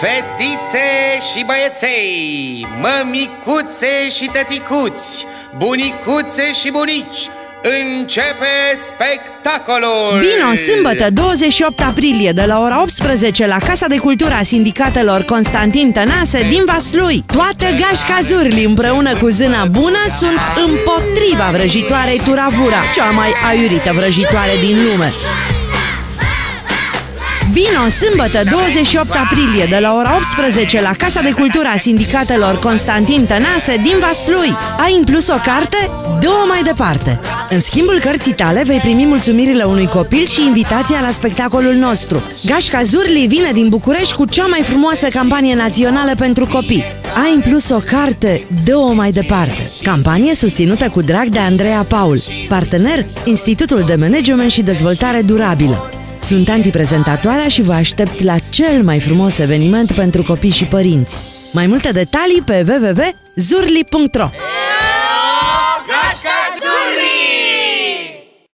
Fetițe și băieței, mămicuțe și tăticuți, bunicuțe și bunici, începe spectacolul! Vino sâmbătă 28 aprilie de la ora 18 la Casa de Cultură a Sindicatelor Constantin Tănase din Vaslui. Toată Gașca Zurli împreună cu Zâna Bună sunt împotriva vrăjitoarei Turavura, cea mai aiurită vrăjitoare din lume. Vino sâmbătă 28 aprilie de la ora 18 la Casa de Cultură a Sindicatelor Constantin Tănase din Vaslui. Ai în plus o carte? Dă-o mai departe! În schimbul cărții tale vei primi mulțumirile unui copil și invitația la spectacolul nostru. Gașca Zurli vine din București cu cea mai frumoasă campanie națională pentru copii. Ai în plus o carte? Dă-o mai departe! Campanie susținută cu drag de Andreea Paul, partener Institutul de Management și Dezvoltare Durabilă. Sunt antiprezentatoarea și vă aștept la cel mai frumos eveniment pentru copii și părinți. Mai multe detalii pe www.zurli.ro.